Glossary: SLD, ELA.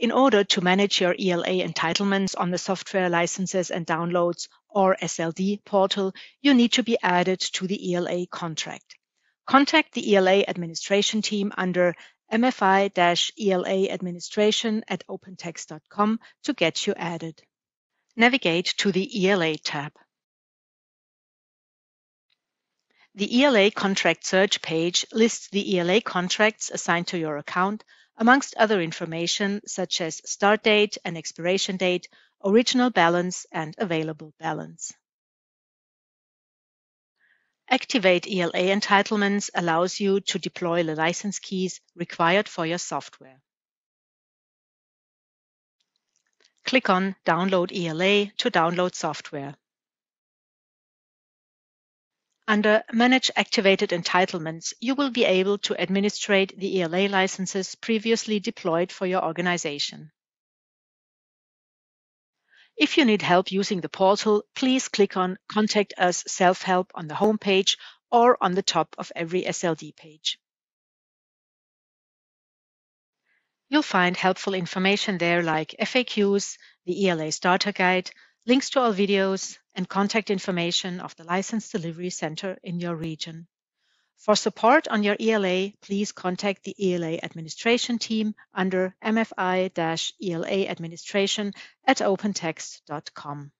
in order to manage your ELA entitlements on the software licenses and downloads or SLD portal, you need to be added to the ELA contract. Contact the ELA administration team under mfi-ela-administration@opentext.com to get you added. Navigate to the ELA tab. The ELA contract search page lists the ELA contracts assigned to your account, amongst other information such as start date and expiration date, original balance and available balance. Activate ELA entitlements allows you to deploy the license keys required for your software. Click on Download ELA to download software. Under Manage Activated Entitlements, you will be able to administrate the ELA licenses previously deployed for your organization. If you need help using the portal, please click on Contact Us Self-Help on the homepage or on the top of every SLD page. You'll find helpful information there like FAQs, the ELA Starter Guide, links to all videos, and contact information of the License Delivery Center in your region. For support on your ELA, please contact the ELA administration team under mfi-ela-administration@opentext.com.